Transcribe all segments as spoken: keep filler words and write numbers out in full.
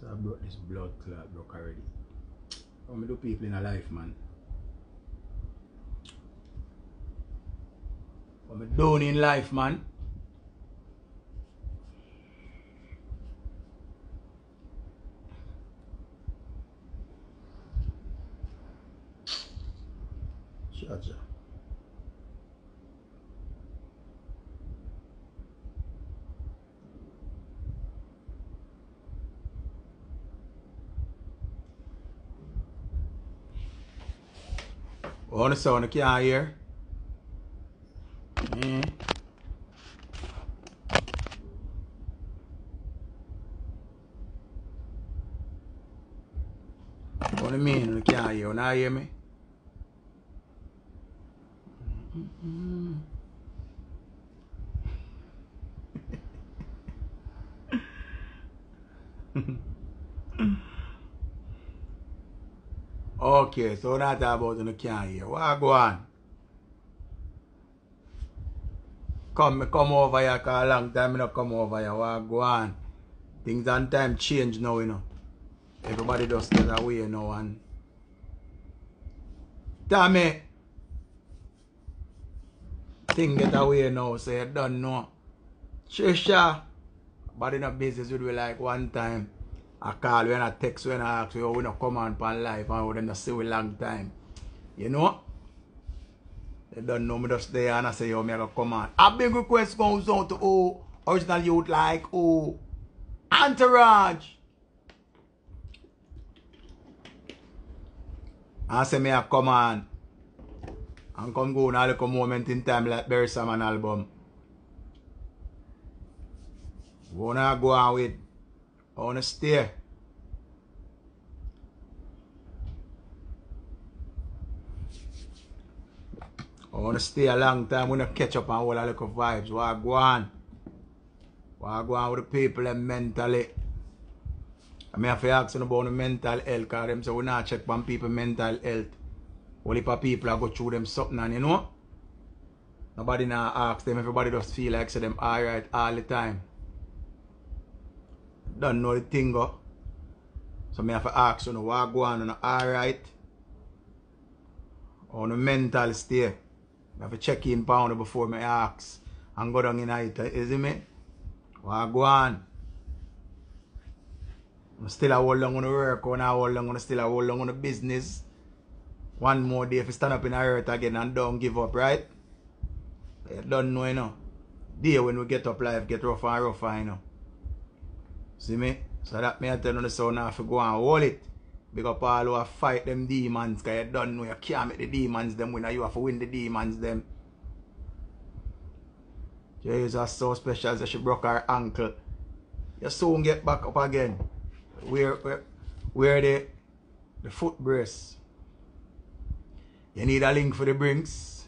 So I broke this blood clot broke already. How me do people in a life, man? How me down in life, man? Gotcha. On the sound, I can't hear. Mm. What do you mean? I can't hear. You not hear me? Mm-hmm. Okay, so that's about you can't hear. What go on? Come come over here, cause a long time I don't come over here. What go on? Things and time change now, you know. Everybody just get away you now and damn it. Thing get away now, so you don't know. Shisha, but in a business we do like one time. I call when I text when I ask you when I come on pan life and we don't see we long time. You know? They don't know me just there and I say yo me I come on. A big request goes out to oh original youth like oh Entourage. I say me I come on. And come go now, look a moment in time like Barry Salmon album. Wanna go on with, I wanna stay. I wanna stay a long time, wanna catch up on all the little vibes. Wanna go on. Wanna go on with the people and mentally. I mean, I have to ask them about the mental health, because them say we not check on people mental health. Only for people I go through them something and you know. Nobody now asks them, everybody just feel like say them alright all the time. Don't know the thing go. So me have to ask you know what go on, you know, alright. On the mental state. I have to check in pound before me ask and go down in it, is it me? What go on? I'm still a hold on on the work, I'm hold on, I'm still a hold on on the business. One more day if you stand up in the earth again and don't give up, right? You don't know, you know. Day when we get up, life get rougher and rougher, you know. See me? So that me I tell you the sound I have to go and hold it. Because all who fight them demons, because you don't know, you can't make the demons them win, you have to win the demons them. Jesus so special, so she broke her ankle. You soon get back up again. Where, where, where the, the foot brace. You need a link for the brinks.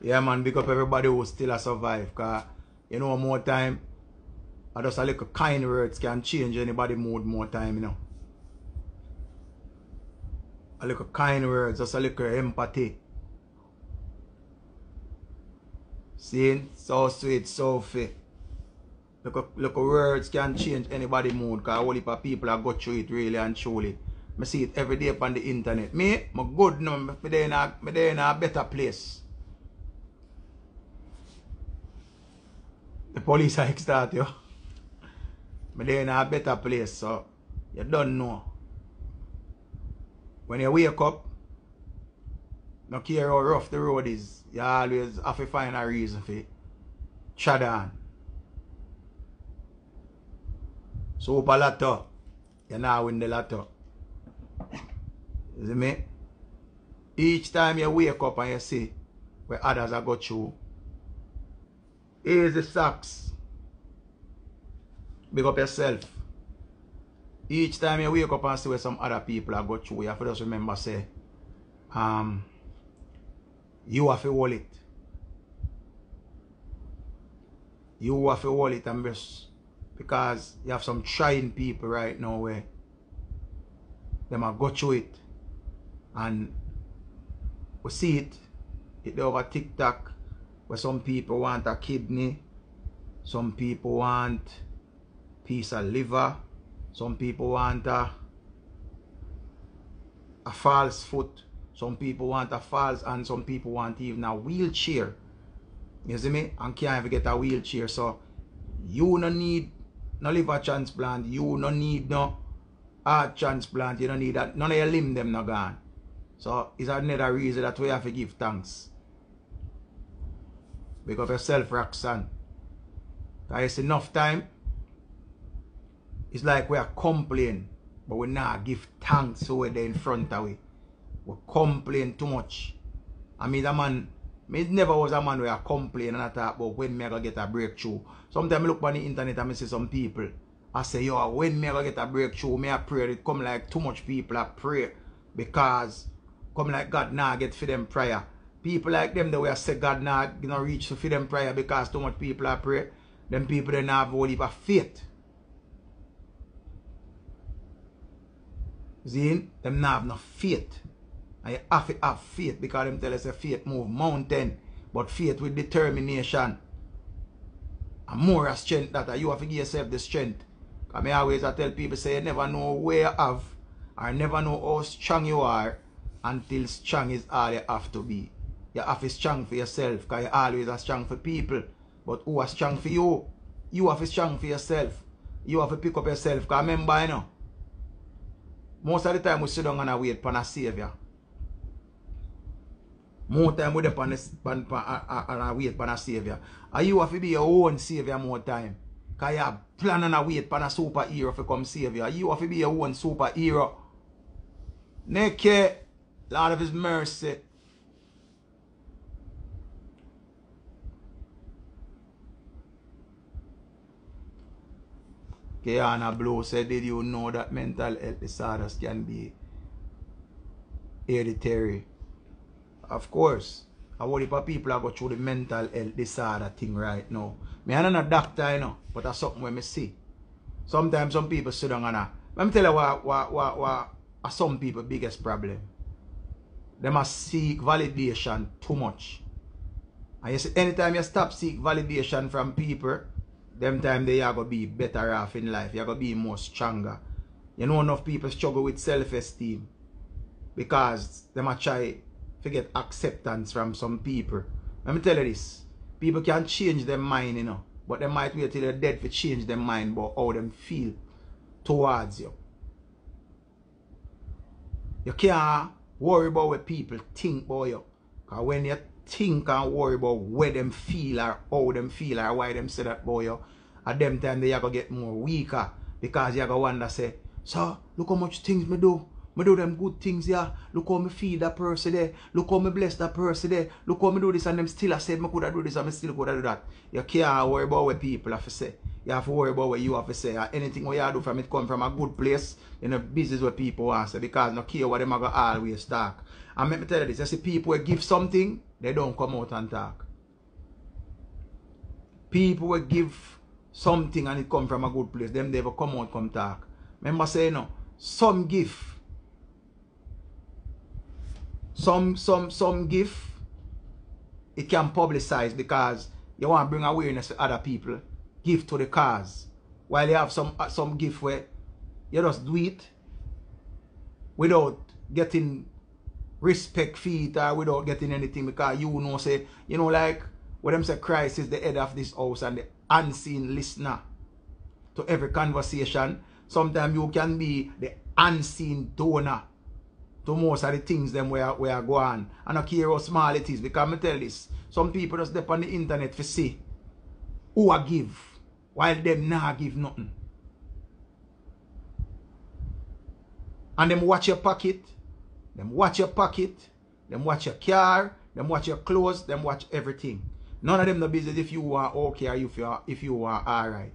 Yeah man, big up everybody who still has survived. Cause you know more time, I just a little kind words can change anybody's mood more time, you know. A little kind words, just a little empathy. Seeing? So sweet, so fit. Look, look, words can change anybody's mood because a whole heap of people have got through it really and truly. I see it every day on the internet. Me, I'm good now. I'm in a better place. The police are extort you. I'm in a better place, so you don't know. When you wake up, no care how rough the road is, you always have to find a reason for it. Chad on. So up a lotto, you now win the lotto. You see me? Each time you wake up and you see where others have got you. Easy socks. Big up yourself. Each time you wake up and see where some other people have got you, you have to just remember say, um, you have to hold it. You have to hold it and just because you have some trying people right now where they have got through it. And we see it. It's over TikTok where some people want a kidney. Some people want piece of liver. Some people want a, a false foot. Some people want a false, and some people want even a wheelchair. You see me? And can't even get a wheelchair. So you no need no liver transplant. You no need no heart transplant. You don't need that. None of your limb them no gone. So it's another reason that we have to give thanks. Pick up yourself, Roxanne. It's enough time. It's like we are complaining, but we not give thanks so we're there in front of we. We complain too much. I mean, a man, me never was a man where I complain and I talk about when me I get a breakthrough. Sometimes I look on the internet and I see some people. I say, yo, when me I get a breakthrough, me I pray. It come like too much people I pray because come like God now nah, get for them prayer. People like them the way I say God now nah, you know reach for them prayer because too much people I pray. Them people they not have all heap of faith. See, them not have no faith. And you have to have faith because them tell us that faith move mountain, but faith with determination. And moral strength that you have to give yourself the strength. Because I always tell people, say you never know where you have, or never know how strong you are until strong is all you have to be. You have to strong for yourself because you always are strong for people. But who are strong for you? You have to strong for yourself. You have to pick up yourself. Because remember, you know, most of the time we sit down and wait for a savior. More time we depend on a wait for a savior. And you have to be your own savior more time. Because you have plan on a wait for a superhero to come savior. You have to be your own superhero. Naked, Lord of His mercy. Kiana Blow said, did you know that mental health disorders can be hereditary? Of course, a whole heap of people are going through the mental health disorder thing right now. Me, I'm not a doctor, you know, but that's something where I see. Sometimes some people sit down and I, let me tell you what, what, what, what are some people's biggest problem. They must seek validation too much. And you see, anytime you stop seek validation from people, them time they are going to be better off in life. You are going to be more stronger. You know, enough people struggle with self-esteem because they might try to get acceptance from some people. Let me tell you this. People can change their mind, you know. But they might wait till they're dead to change their mind about how they feel towards you. You can't worry about what people think about you. Because when you think and worry about where them feel or how them feel or why them say that about you, at them time they are going to get more weaker. Because you are going to wonder, say, so, look how much things me do. Me do them good things here. Look how me feed that person there. Look how me bless that person there. Look how me do this and them still I said me could have do this and me still could have do that. You can't worry about what people have to say. You have to worry about what you have to say. Or anything what you do from it come from a good place in a business where people answer. Because no care what them are going to always talk. And let me tell you this. You see people who give something, they don't come out and talk. People who give something and it come from a good place, them never come out come talk. Remember saying no, some gift. Some, some, some gift, it can publicize because you want to bring awareness to other people. Give to the cause. While you have some, some gift where you just do it without getting respect for it or without getting anything because you know, say, you know, like what them say, Christ is the head of this house and the unseen listener to every conversation. Sometimes you can be the unseen donor to most of the things them where we are going. And I care how small it is. Because I tell this. Some people just step on the internet to see who I give. While them not give nothing. And them watch your pocket. Them watch your pocket. Them watch your car. Them watch your clothes. Them watch everything. None of them no business if you are okay or if you are, if you are alright.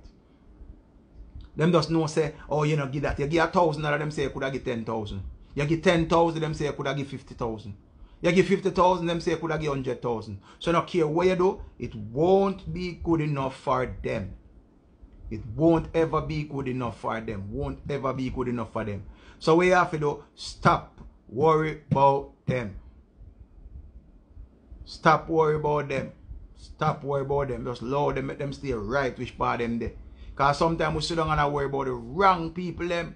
Them just know say, oh you know give that. You give a thousand of them say you could have get ten thousand. You give ten thousand, them say you could have give fifty thousand. You give fifty thousand, them say you could have give one hundred thousand. So no care what you do, it won't be good enough for them. It won't ever be good enough for them. Won't ever be good enough for them. So we have to do, stop worry about them. Stop worry about them. Stop worrying about them. Just allow them, make them stay right which part them there. Because sometimes we sit down and worry about the wrong people them.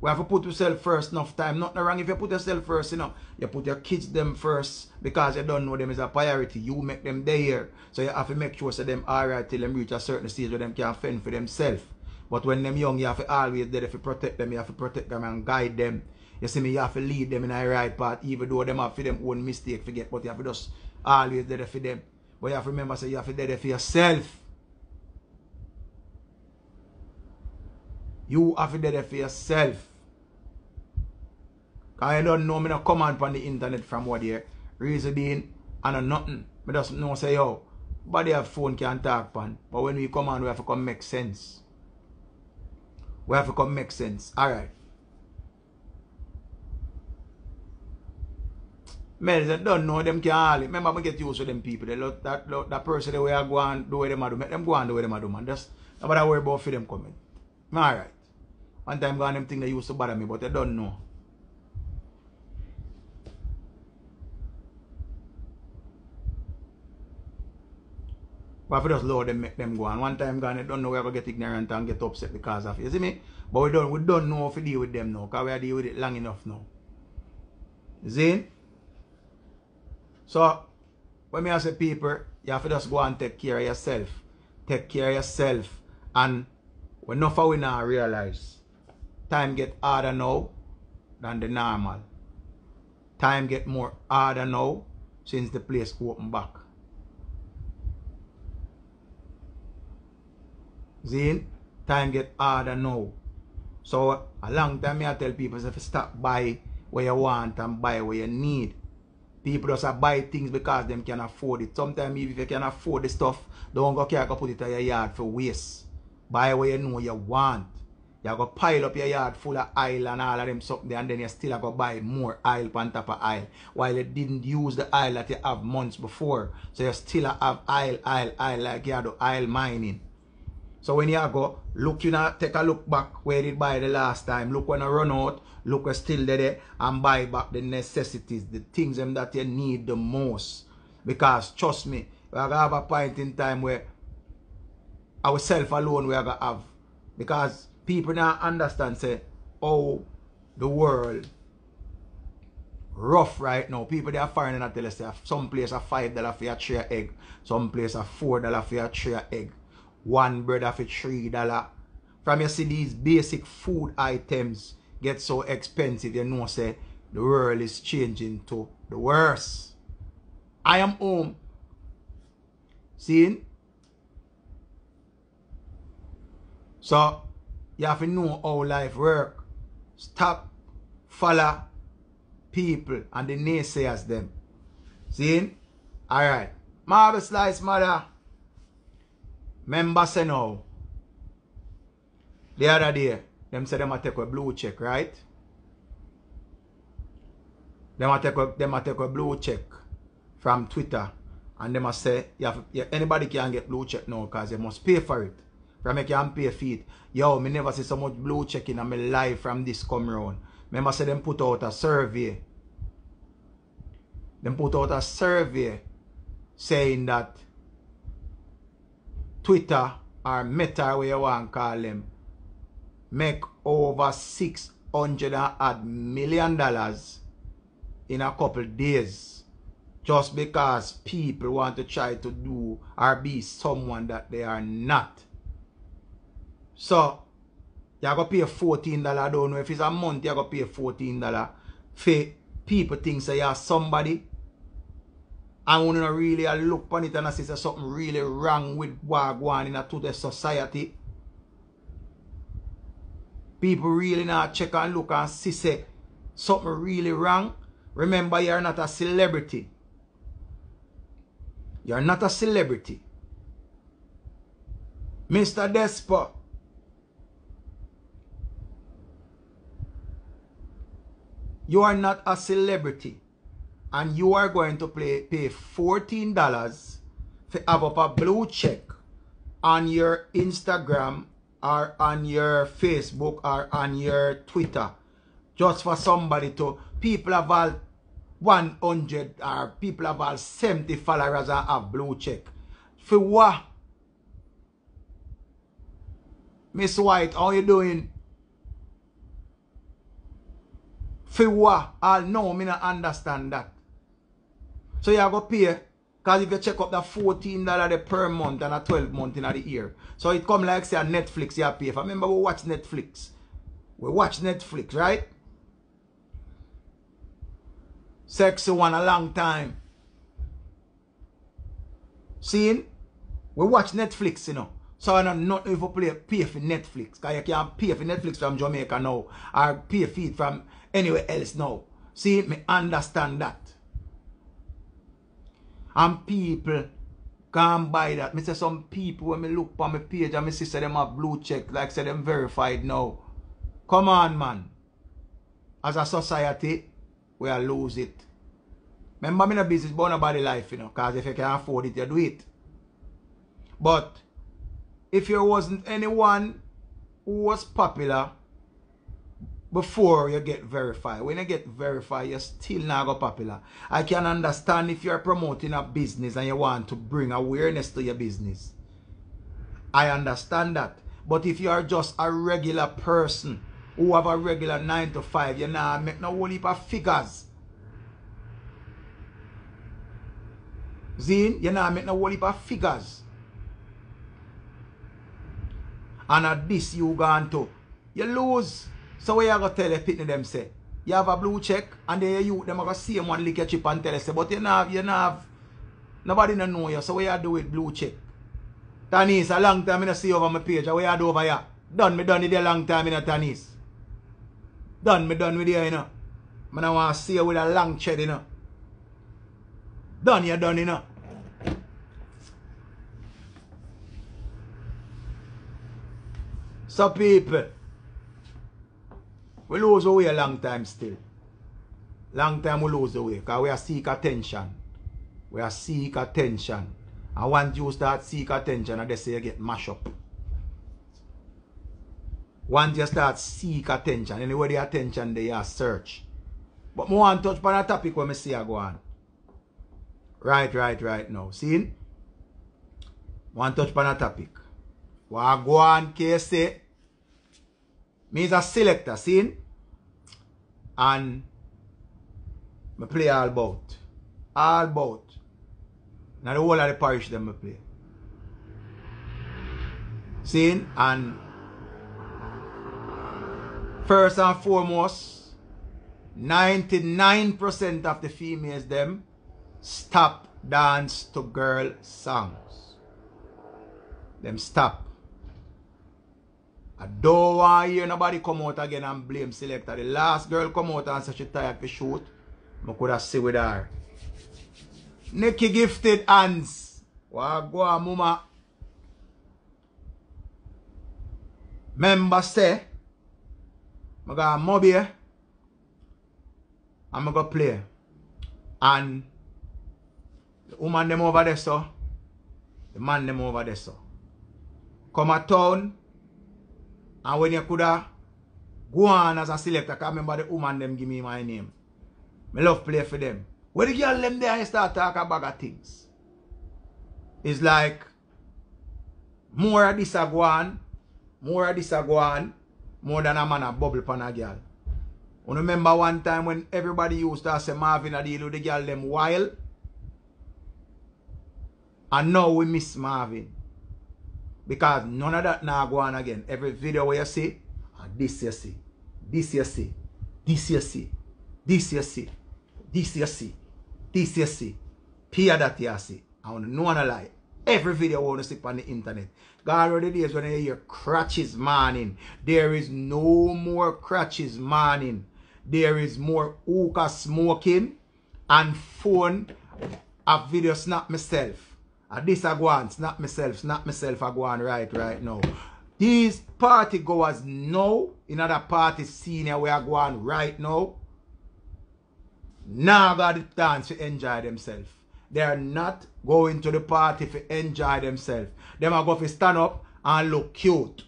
We have to put yourself first enough time. Nothing wrong if you put yourself first, you know. You put your kids them first because you don't know them is a priority. You make them there. So you have to make sure so them alright till them reach a certain stage where them can fend for themselves. But when them young, you have to always there to protect them. You have to protect them and guide them. You see me, you have to lead them in the right path. Even though them have for them own mistake, forget. But you have to just always there for them. But you have to remember, so you have to there for yourself. You have to there for yourself. I don't know, I don't come on the internet from what here. Reason being, I know nothing. I just know, say, yo, but they have phone can't talk, pan. But when we come on, we have to come make sense. We have to come make sense. Alright. Men, I don't know, them can't all. Remember, I get used to them people. They love that, love that person, the way I go and do what they do. Make them go and do what they do, man. That's what I worry about for them coming. Alright. One time, gone, them thing they used to bother me, but I don't know. But if we just allow them, make them go on. One time gone, they don't know we ever get ignorant and get upset because of it. You see me? But we don't, we don't know if we deal with them now, because we have deal with it long enough now. You see? So, when I say people, you have to just go and take care of yourself. Take care of yourself. And enough of we now realize, time get harder now than the normal. Time get more harder now since the place open back. See, time get harder now. So a long time I tell people if you stop buy what you want and buy what you need. People just buy things because them can afford it. Sometimes if you can afford the stuff, don't go care to put it in your yard for waste. Buy what you know you want. You go pile up your yard full of oil and all of them something and then you still go buy more oil on top of oil. While you didn't use the oil that you have months before. So you still have oil, oil, oil like you had the oil mining. So when you go, look, you know, take a look back where did buy the last time. Look when I run out, look where still there and buy back the necessities, the things them that you need the most. Because trust me, we are going to have a point in time where ourselves alone we are going to have. Because people now understand, say, oh, the world rough right now. People they are foreign and tell us some place are five dollars for your tray of egg, some place are four dollars for your tray of egg. One bread for three dollar. From you see these basic food items get so expensive, you know say the world is changing to the worse. I am home. Seeing? So you have to know how life works. Stop, follow people and the naysayers them. Seeing? Alright. Marvelous Slice Mother. Member say now, the other day, them say them a take a blue check, right? Them a take a, them a take a blue check from Twitter, and them a say, you have, you, anybody can get blue check now, cause you must pay for it. From you can pay for it. Yo, me never see so much blue check in my life from this come round. Remember say them put out a survey. Them put out a survey saying that Twitter or Meta, where you want to call them, make over six hundred and odd million dollars in a couple days, just because people want to try to do or be someone that they are not. So you are gonna pay fourteen dollars. Don't know if it's a month. You are gonna pay fourteen dollars. For people think say you are somebody. I want to really look on it and I see something really wrong with what going on in a today's society. People really now check and look and see say something really wrong. Remember, you're not a celebrity. You're not a celebrity. Mister Despot. You are not a celebrity. And you are going to play, pay fourteen dollars to have up a blue check on your Instagram or on your Facebook or on your Twitter. Just for somebody to, people have all one hundred or people have all seventy followers and have blue check. For what? Miss White, how you doing? For what? All now, I don't understand that. So you have to pay. Because if you check up that fourteen dollars per month and a twelve month in the year. So it come like say Netflix you pay for. Remember we watch Netflix. We watch Netflix, right? Sexy one a long time. Seeing? We watch Netflix, you know. So I don't know if we pay for Netflix. Because you can't pay for Netflix from Jamaica now. Or pay for it from anywhere else now. See, me understand that. And people can buy that. Me say some people when me look on my page and me see say them have blue check, like say them verified now. Come on, man. As a society, we are lose it. Remember, me no business about nobody life, you know, because if you can afford it, you do it. But if you wasn't anyone who was popular before you get verified. When you get verified, you're still not go popular. I can understand if you're promoting a business and you want to bring awareness to your business. I understand that. But if you are just a regular person who have a regular nine to five, you're not make no whole heap of figures. Zine, you're not make no whole heap of figures. And at this, you going to, you lose. So we are going to tell the people them say, you have a blue check and then you them are going to see them one lick your chip and tell them say, but you don't have, you don't have, nobody don't know you, so we are doing blue check. Tanis, a long time I don't see you over my page, we are do over here. Done, me done with you a long time, you know, Tanis. Done, me done with you, you know. I don't want to see you with a long check, you know. Done, you done, you know. So people, we lose away a long time still. Long time we lose away. Because we are seek attention. We are seek attention. And once you start seek attention, and they say you get mash up. Once you start seek attention, anywhere the attention they are search. But I want to touch on a topic when I see I go on. Right, right, right now. See? I want to touch on a topic. What I go on, K C. Me is a selector, see? And I play all about. All about. Now the whole of the parish them I play. See? And first and foremost, ninety-nine percent of the females them stop dance to girl songs. Them stop. I don't want to hear nobody come out again and blame selector. The last girl come out and said she tired to shoot. I could have seen with her. Nikki Gifted Hands. Wagwa mama. Member say, I got a mob here. I'm going to play. And the woman them over there so. The man them over there so. Come a town. And when you could have go on as a selector, I remember the woman them give me my name. I love play for them. When the girl them there and start talking about things, it's like more of this a go on, more of this a go on, more than a man a bubble pan a girl. I remember one time when everybody used to say Marvin a deal with the girl them wild. And now we miss Marvin. Because none of that now go on again. Every video where you see, and this you see, this you see, this you see, this you see, this you see, this you see, peer that you see. I want to know and a lie. Every video we want to see on the internet. God already days when you hear crutches morning. There is no more crutches morning. There is more hookah smoking and phone. A video snap myself. And this I go on, snap myself, snap myself, I go on right, right now. These party goers now, in other party scene where I go on right now, now got the chance to enjoy themselves. They are not going to the party to enjoy themselves. They are going to stand up and look cute.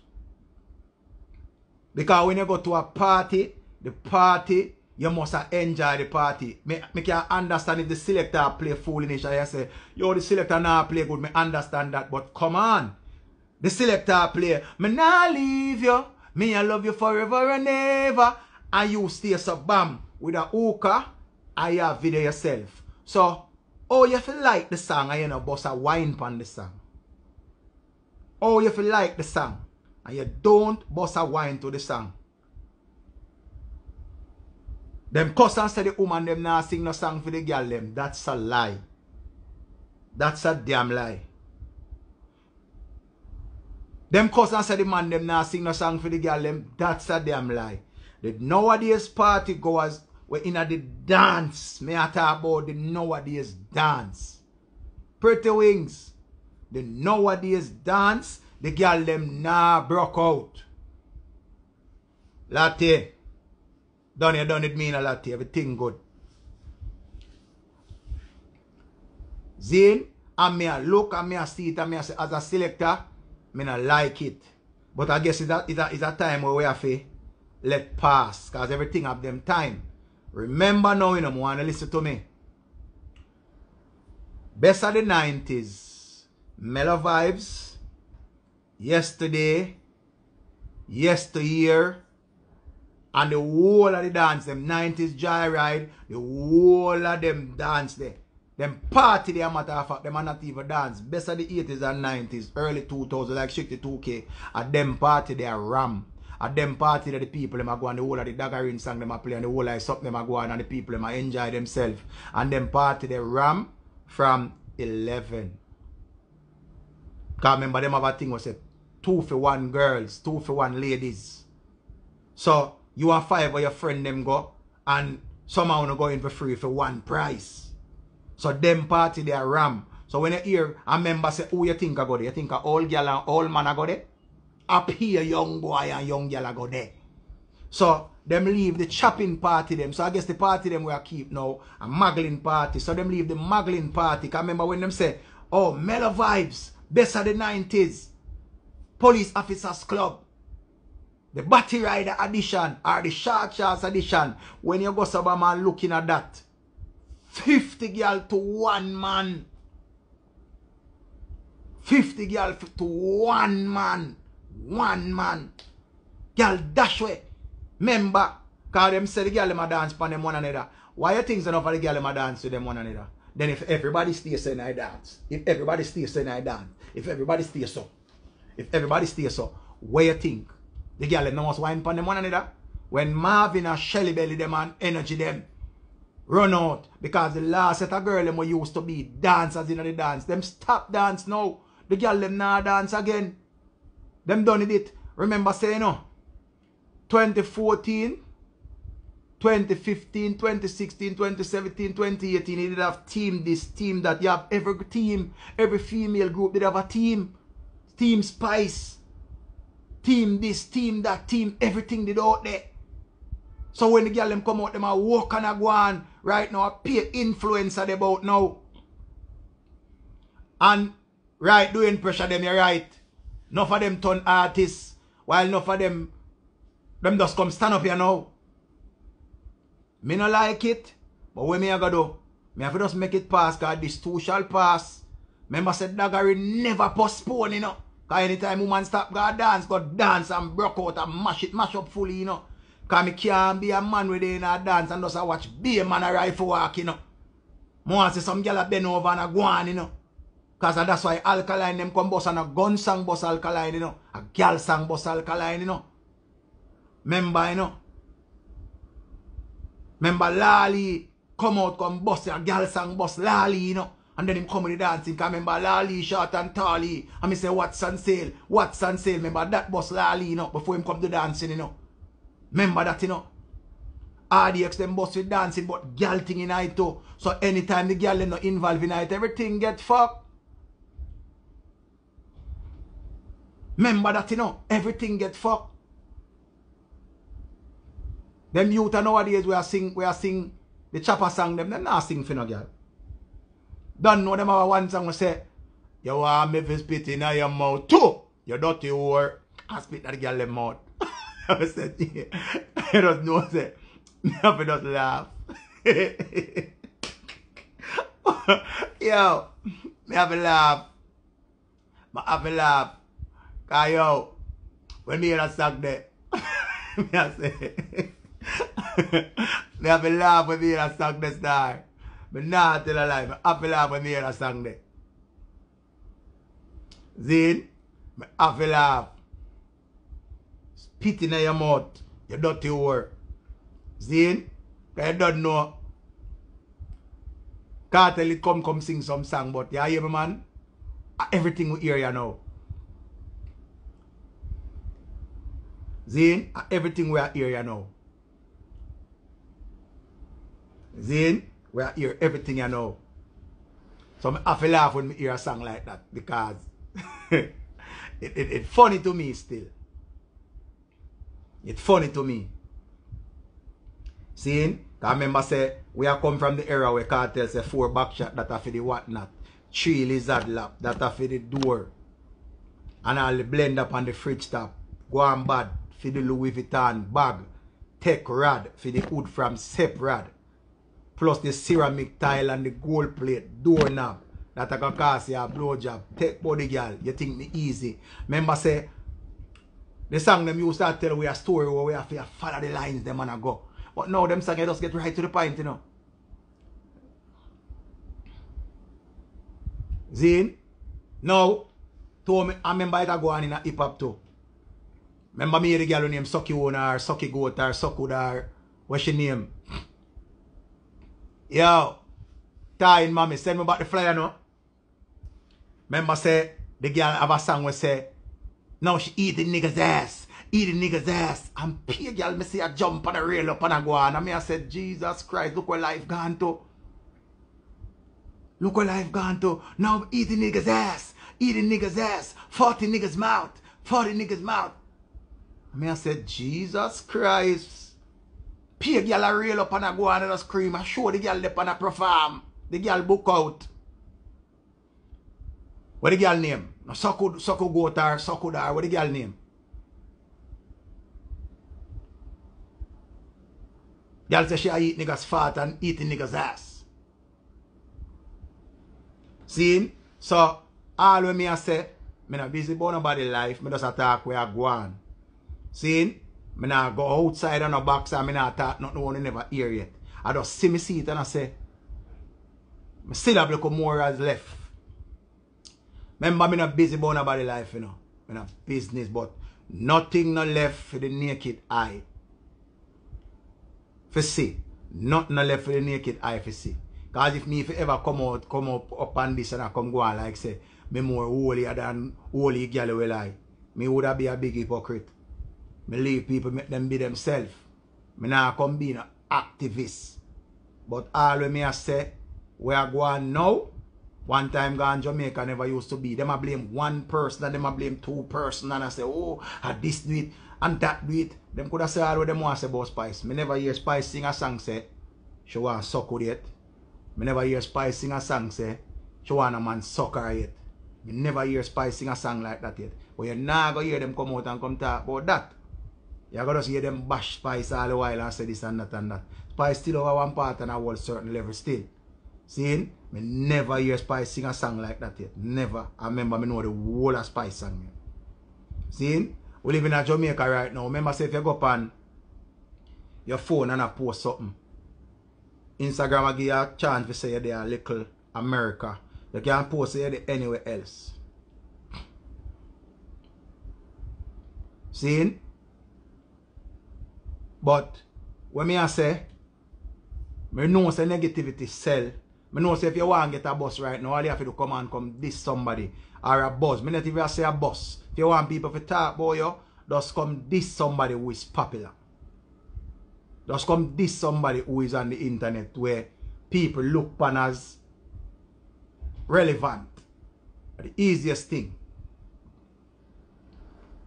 Because when you go to a party, the party you must enjoy the party. Me, me can understand if the selector play foolishness. I say, yo, the selector now play good. Me understand that, but come on. The selector play, me nah leave you. Me I love you forever and ever. And you stay so bam with a hooker. I have video yourself. So, oh, you feel like the song and you know boss a wine pan the song. Oh, you feel like the song and you don't boss a wine to the song. Them cousins say the woman them now sing no song for the girl them. That's a lie. That's a damn lie. Them cousins say the man them now sing no song for the girl them. That's a damn lie. The nowadays party goers, we're in at the dance. May I talk about the nowadays dance? Pretty wings. The nowadays dance. The girl them nah broke out. Latte. Done it, done it mean a latte. Everything good. Zane, and me a look and me a see it and me a see as a selector, me not like it. But I guess it's a, it's a, it's a time where we have to let pass. Because everything have them time. Remember now, you know, want to listen to me. Best of the nineties. Mellow Vibes. Yesterday. Yesteryear. And the whole of the dance, them nineties Joyride. The whole of them dance there. Them party there, matter of fact. Them are not even dance. Best of the eighties and nineties. Early two thousands, like sixty-two K. At them party there, ram. At them party that the people them are going, the whole of the Dagarin song them are playing, the whole of something them are going, and the people them are enjoy themselves. And them party they ram from eleven. Because remember them have a thing was a two for one girls, two for one ladies. So you and five or your friend them go, and somehow go in for free for one price. So them party they ram. So when you hear a member say, who you think I go there? You think all girl and all man I go there? Up here, young boy and young girl go there. So, them leave the chopping party them. So, I guess the party them we are keep now, a muggling party. So, them leave the muggling party. Because remember when them say, oh, Mellow Vibes, best of the nineties, Police Officers Club, the Batty Rider edition, or the Shark Sharks edition. When you go sober man looking at that, fifty girl to one man. fifty girl to one man. One man. Girl dash way. Member. Cause them say the girl them a dance pan them one another. Why you things enough for the girl them a dance to them one another? Then if everybody stays saying I dance. If everybody stays saying I dance. If everybody stays so. If everybody stays so. Where you think? The girl them no must wine pan them one another. When Marvin and Shelly Belly them and energy them run out. Because the last set of girl them were used to be dancers in the dance. Them stop dance now. The girl them now dance again. Them done it. Remember saying no. twenty fourteen, twenty fifteen, twenty sixteen, twenty seventeen, twenty eighteen. They did have team this, team that. You have every team. Every female group did have a team. Team Spice. Team this, team that, team everything they do out there. So when the girl them come out, them are walk and a go on. Right now, a peer influencer they about now. And right doing pressure them, you're right. Enough of them turn artists, while enough of them, them just come stand up here now. Me no like it, but what me I gotta do? Me have to just make it pass, because this too shall pass. Remember said Daggeri never postpone, you know. Because anytime woman stop go dance, go dance and broke out and mash it, mash up fully, you know. Because me can't be a man with in a dance and just a watch be a man a rifle walk, you know. More see some girl a bend over and a go on, you know. Because that's why Alkaline them come boss and a gun sang boss Alkaline, you know. A girl sang boss Alkaline, you know. Remember, you know. Remember Lali come out, come boss, a girl sang boss Lali, you know. And then him come with the dancing. Because remember Lali short and tally. And me say, what's on sale? What's on sale? Remember that boss Lali, you know. Before him come to dancing, you know. Remember that, you know. R D X them boss with dancing, but girl thing in it too. So anytime the girl them not involved in it, everything get fucked. Remember that, you know, everything get fucked. Them youth nowadays we are sing, we are sing the chopper song them, they not sing for no girl. Don't know them our one song we say, you want me to spit in your mouth too, you dirty whore. I spit that girl them mouth. I said, yeah. I don't know, say, Never not laugh. Yo, me have a laugh. Me have a laugh. Cause yo, when me hear that song there, me a say, me have a laugh when me hear that song there start. Me nah tell a lie, me have a laugh when me hear that song there. Zin, me have a laugh. Spit in your mouth, your dirty word. Zin, cause you don't know. Cartel it come come sing some song, but you hear me, man? Everything we hear you now. Zin, everything we are here, you know. Zin, we are here, everything you know. So I have to laugh when I hear a song like that because it, it, it funny to me still. It's funny to me. Zin, I remember say, we are come from the era where cartel say four backshot that are for the whatnot, three lizard lap that are for the door, and all the blend up on the fridge top. Go on bad for the Louis Vuitton bag, tech rod for the hood from Sep Rod, plus the ceramic tile and the gold plate, doorknob, that I can cast you a blowjob, tech body girl, you think me easy. Remember say, the song them used to tell we a story where we have to follow the lines them and go. But now them song just get right to the point, you know. Zin, now, to me, I remember it go on in a hip hop too. Remember me the girl who named Sucky Wona or Sucky Goat or Suckuda or what's she name? Yo, Tyne Mommy, send me back the flyer now. Remember say, the girl have a song where say, now she eat the niggas ass, eat the niggas ass. And pay girl, me see her jump on a rail up and a go on. And me I said, Jesus Christ, look where life gone to. Look where life gone to. Now eat the niggas ass, eat the niggas ass, forty niggas mouth, forty niggas mouth. Me I said, Jesus Christ. Pay a girl a rail up and a go on and a scream. I show the girl up and a perform. The girl book out. What the girl name? No, Sucko Goat or Sucko Dar. What the girl name? Girl says she a eat niggas fat and eat the niggas ass. See? So, all when me I say, me not busy about nobody's life. Me just attack where I go on. Seeing, I don't go outside on a box and I don't talk nothing one never hear yet. I just see me see it and I say, I still have a little more as left. Remember, I'm not busy about nobody life, you know. I'm not business, but nothing no left for the naked eye. For see. Nothing no left for the naked eye for see. Because if me if ever come out, come up, up on this and I come go on like say, I'm more holier than holy girl will lie. Me would have be a big hypocrite. I leave people, make them be themselves. I now come being an activist. But all when I say, where I go on now, one time gone Jamaica never used to be. Them I blame one person and them I blame two person and I say, oh, I this do it and that do it. Them could have said all what them want to say about Spice. I never hear Spice sing a song say, she want to suck with it. I never hear Spice sing a song say, she want a man suck her yet. I never hear Spice sing a song like that yet. But you're not going to hear them come out and come talk about that. You gotta see them bash Spice all the while and say this and that and that. Spice still over one part and I was certain level still. Seeing? Me never hear Spice sing a song like that yet. Never. I remember me know the whole of Spice song. Seeing? We live in Jamaica right now. Remember say if you go up on your phone and I post something, Instagram will give you a chance to say they are little America. You can't post it anywhere else. Seeing? But when I say, I know say negativity sell. I know say if you want to get a bus right now, all you have to do come and come this somebody or a bus. I don't even say a bus. If you want people to talk about you, just come this somebody who is popular. Just come this somebody who is on the internet where people look upon as relevant. The easiest thing.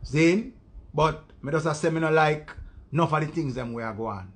Zane, but I just say I don't like enough of the things them we are going.